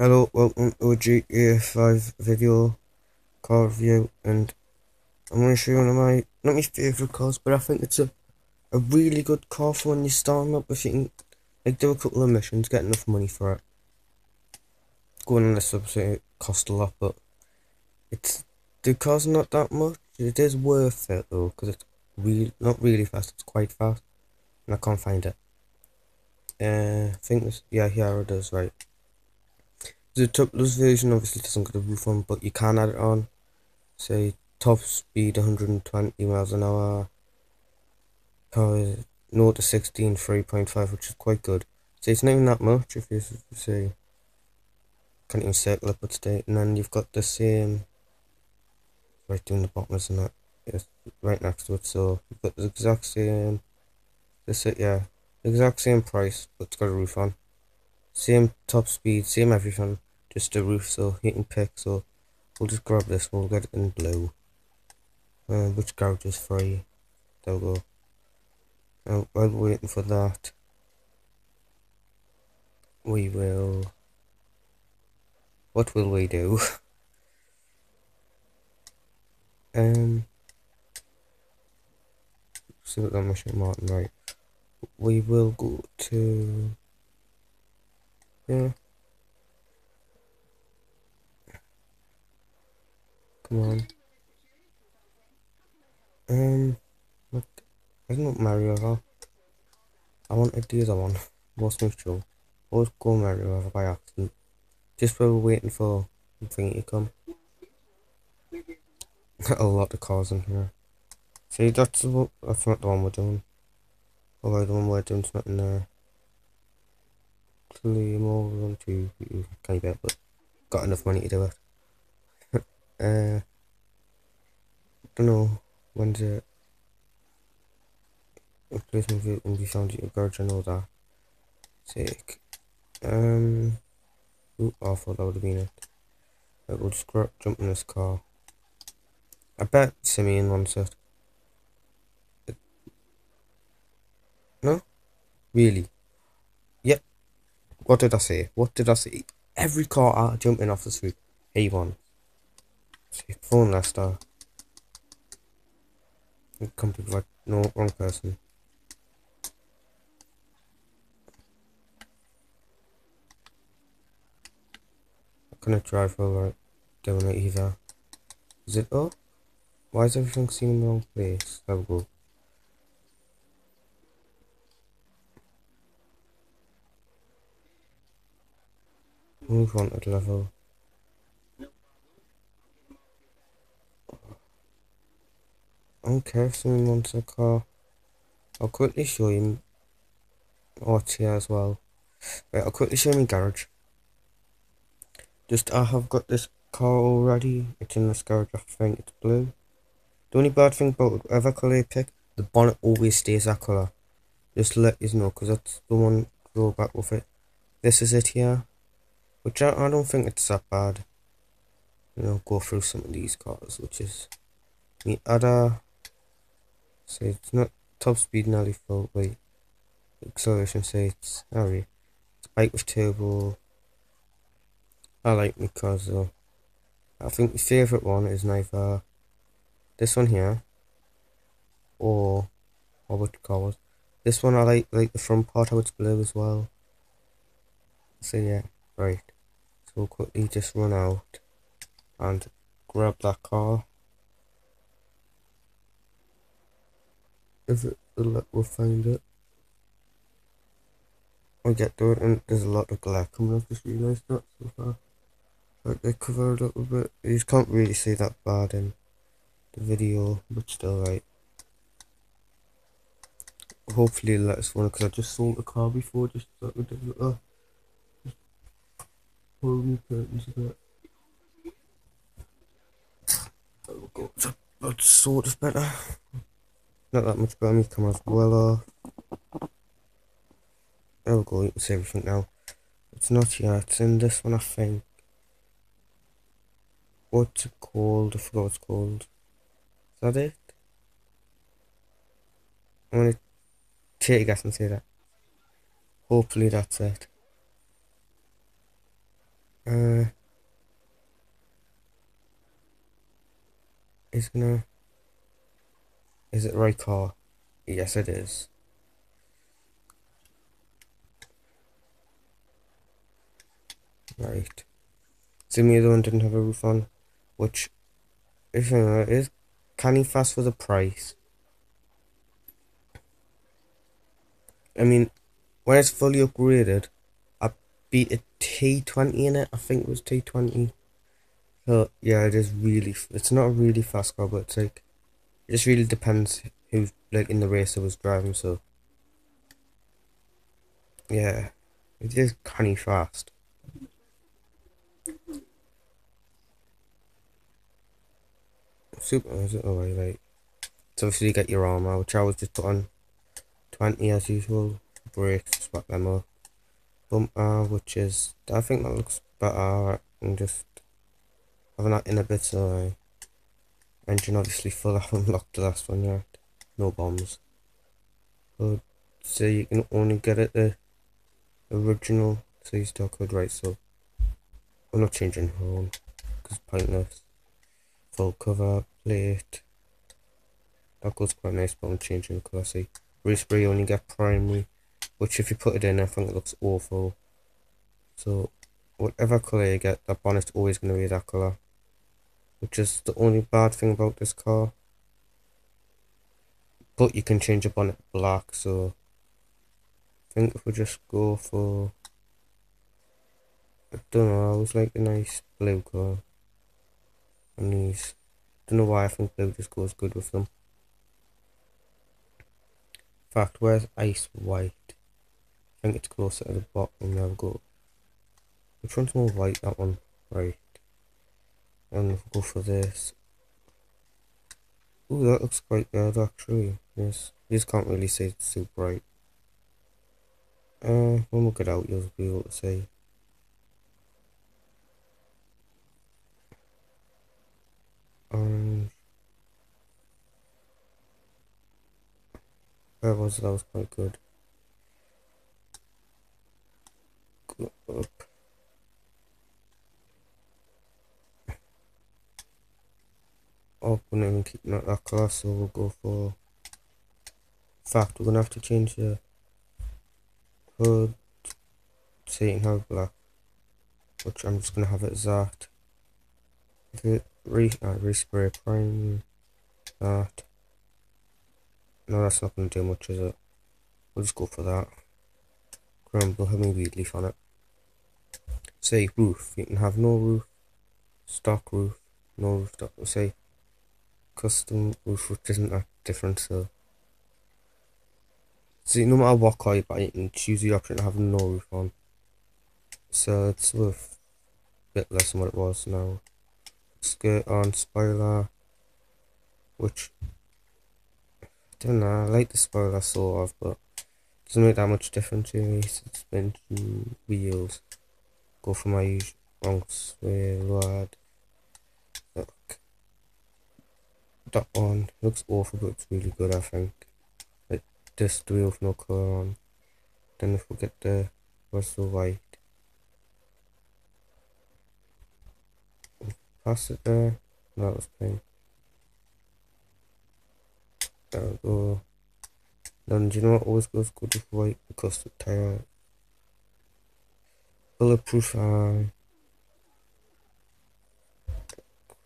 Hello, welcome to a GTA 5 video car review, and I'm going to show you one of my, not my favourite cars, but I think it's a really good car for when you're starting up. If you can like do a couple of missions, get enough money for it. Going on the subsidy, it costs a lot, but it's, the car's not that much. It is worth it though, because it's really, not really fast, it's quite fast, and I can't find it. I think this, yeah, here it is, right. The topless version obviously doesn't get a roof on, but you can add it on. Say top speed 120 miles an hour. Power 0 to 60 in 3.5, which is quite good. So it's not even that much if you say, can't even circle it, but stay. And then you've got the same right down the bottom, isn't it? It's right next to it, so you've got the exact same. This it, yeah, exact same price, but it's got a roof on. Same top speed, same everything. Just a roof, so you can pick, so we'll just grab this one, we'll get it in blue. Which garage is free, there we go. Now, while we're waiting for that, we will... what will we do? See what that machine Martin, right. We will go to... yeah. Come on. Look, isn't it Merryweather? I wanted the other one. Most neutral. Always go Merryweather by accident. Just while we're waiting for something to come. A lot of cars in here. See, that's not the one we're doing. Although the one we're doing's not in there. More than two, can't bet, but got enough money to do it. Don't know when's it. Replacement vehicle can be found at your garage and all that. Sick. Oop, I thought that would have been it. Right, we'll just jump in this car. I bet Simeon wants it. No? Really? Yep. What did I say? What did I say? Every car out jumping off the street. A1. Phone Lester. Complete right. No, wrong person. I couldn't drive all right. Doing it either. Is it up? Why is everything seen in the wrong place? There we go. Move on at level. I don't care if someone wants a car. I'll quickly show you. Oh, it's here as well. Right, I'll quickly show you my garage. Just, I have got this car already. It's in this garage, I think it's blue. The only bad thing about whatever colour you pick, the bonnet always stays that colour. Just let you know, because that's the one drawback with it. This is it here. Which I don't think it's that bad. You know, go through some of these cars, which is the other. So it's not top speed nearly full, wait. Acceleration, say it's sorry. It's bike with turbo. I like my cars though. I think my favourite one is neither this one here or what the car was. This one I like the front part, how it's blue as well. So yeah, right. So we'll quickly just run out and grab that car. If it will let we'll find it. I'll get to it, and there's a lot of glare coming up, just realised that so far. Like they cover it up a bit. You just can't really see that bad in the video, but still right. Hopefully it'll let us run, because I just sold the car before, just so we did it up. Holding curtains a bit. Oh god, that's sort of better. Not that much better, my camera's well off. There we go, you can see everything now. It's not here, it's in this one I think. What's it called? I forgot what it's called. Is that it? I'm gonna take a guess and say that. Hopefully that's it. Is it the right car? Yes, it is. Right. Simeon the one didn't have a roof on, which, if you know, is canny fast for the price. I mean, when it's fully upgraded, I beat a T20 in it. I think it was T20. So yeah, it is really. It's not a really fast car, but it's like, it just really depends who like in the race I was driving. So yeah, it is canny fast. Super. Oh right, right. So obviously you get your armor, which I was just put on 20 as usual. Brakes, swap them up. Bumper, which is, I think that looks better. And just having that in a bit. So engine obviously full. I haven't locked the last one yet. No bombs. But so you can only get it the original C star code, right? So I'm not changing home because pointless. Full cover plate. That goes quite nice, but I'm changing the colour. See, race spray only get primary, which if you put it in, I think it looks awful. So whatever colour you get, that bonnet's always going to be that colour, which is the only bad thing about this car. But you can change the bonnet black, so I think if we just go for, I don't know, I always like a nice blue colour on these. I don't know why, I think blue just goes good with them. In fact, where's ice white? I think it's closer to the bottom. There we go. Which one's more white? That one. Right. And we'll go for this. Ooh, that looks quite good actually. Yes. You just can't really see, it's super bright. When we get out, you'll be able to see. That was quite good. Go up. Oh, we're not even keeping up that class, so we'll go for. In fact, we're gonna have to change the hood so you can have black, which I'm just gonna have it as that. Respray prime that. No, that's not going to do much, is it? We'll just go for that. We'll have a weed leaf on it. Say roof. You can have no roof, stock roof, no roof. We'll say custom roof, which isn't that different. So, see, no matter what car you buy, you can choose the option to have no roof on. So it's worth a bit less than what it was now. Skirt on, spoiler, which, I don't know, I like the spoiler sort of, but it doesn't make that much difference really. Suspension, wheels, go for my usual wrong way, word. Look, that one looks awful, but it's really good, I think. Like this, the wheel with no colour on. Then if we get the Russell white, we'll pass it there. No, that was pink. There we go. Then do you know what always goes good with white? Because the tire. Bulletproof eye.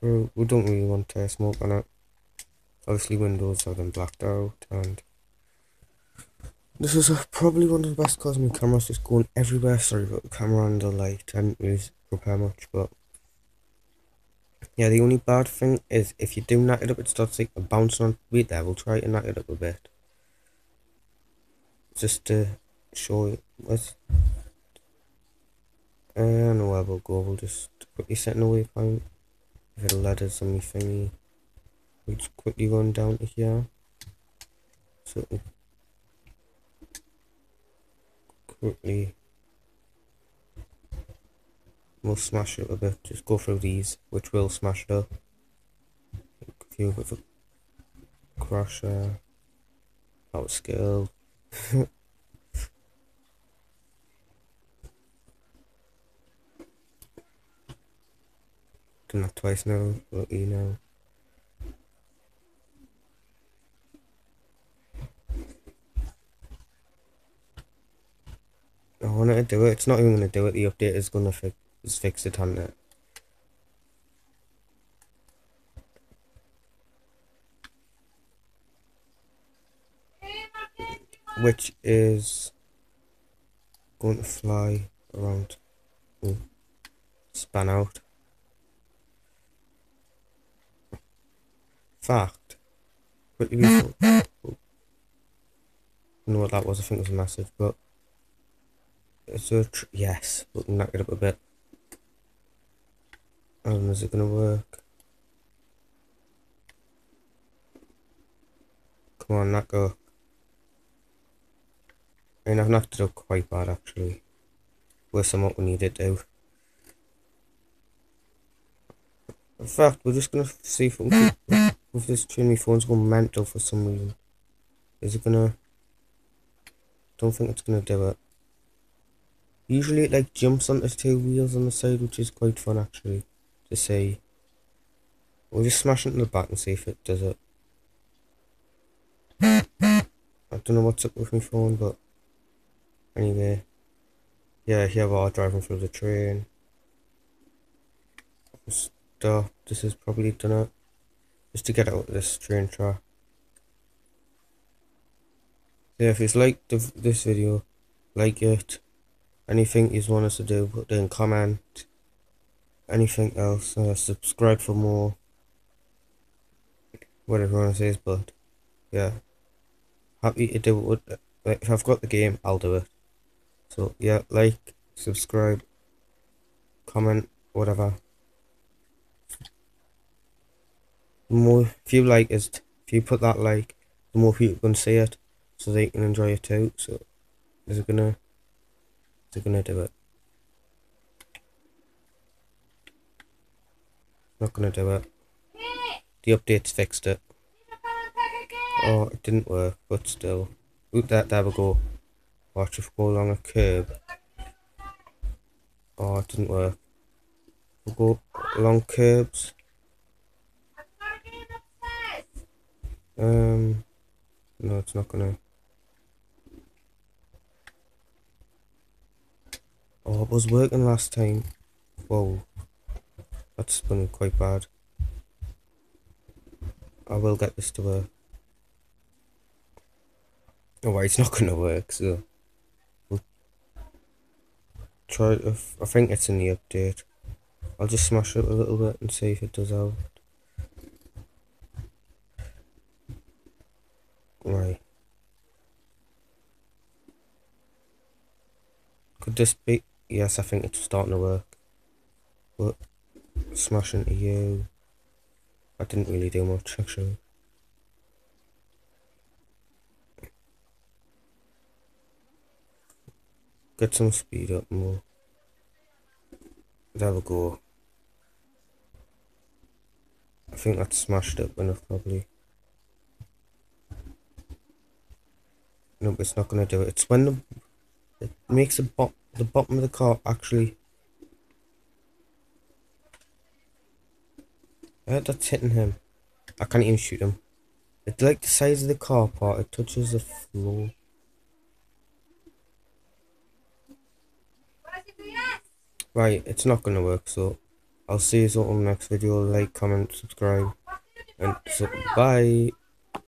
We don't really want tire smoke on it. Obviously windows have them blacked out, and this is probably one of the best cars. My camera's just going everywhere. Sorry about the camera and the light. I didn't really prepare much, but yeah, the only bad thing is if you do nut it up, it starts like bouncing on. Wait there, we'll try to nut it up a bit. Just to show you. I don't know where we'll go, we'll just quickly set in a waypoint. If it'll let us on the thingy. We'll just quickly run down to here. So, quickly. We'll smash it a bit, just go through these, which will smash it up. A few with a crasher. That was skill. not twice now, but you know. I want to do it. It's not even going to do it. The update is going to fix it on it. Which is going to fly around. Ooh. Span out. Fact. Pretty beautiful. I don't know what that was. I think it was massive, but. So yes, we'll knock it up a bit. And is it gonna work? Come on, knock up. I mean, I've knocked it up quite bad actually. Worse than what we needed to. In fact, we're just gonna see if we can, if this tuning phone's going mental for some reason. Is it gonna? Don't think it's gonna do it. Usually it like jumps onto two wheels on the side, which is quite fun actually to see. We'll just smash it in the back and see if it does it. I don't know what's up with my phone, but anyway. Yeah, here we are driving through the train. Stop, this is probably done it. Just to get out of this train track. Yeah, if it's like this video, like it. Anything you want us to do, put in comment. Anything else, subscribe for more. Whatever you want to say, but yeah, happy to do it. If I've got the game, I'll do it. So yeah, like, subscribe, comment, whatever. The more if you like is if you put that like, the more people can see it, so they can enjoy it too. So is it gonna? They're gonna do it. Not gonna do it. The update's fixed it. Oh, it didn't work, but still. Oop, there we go. Watch if we go along a curb. Oh, it didn't work. We'll go along curbs. No, it's not gonna. Oh, it was working last time. Whoa. That's been quite bad. I will get this to work. Oh, well, it's not going to work, so. We'll try to. I think it's in the update. I'll just smash it a little bit and see if it does out. Right. Could this be. Yes, I think it's starting to work. But smash into you. I didn't really do much actually. Get some speed up more. There we go. I think that's smashed up enough probably. Nope, it's not gonna do it. It's when it makes the bottom of the car actually. That's hitting him. I can't even shoot him. It's like the size of the car part. It touches the floor. Right, it's not going to work. So I'll see you on the next video. Like, comment, subscribe, and so, bye.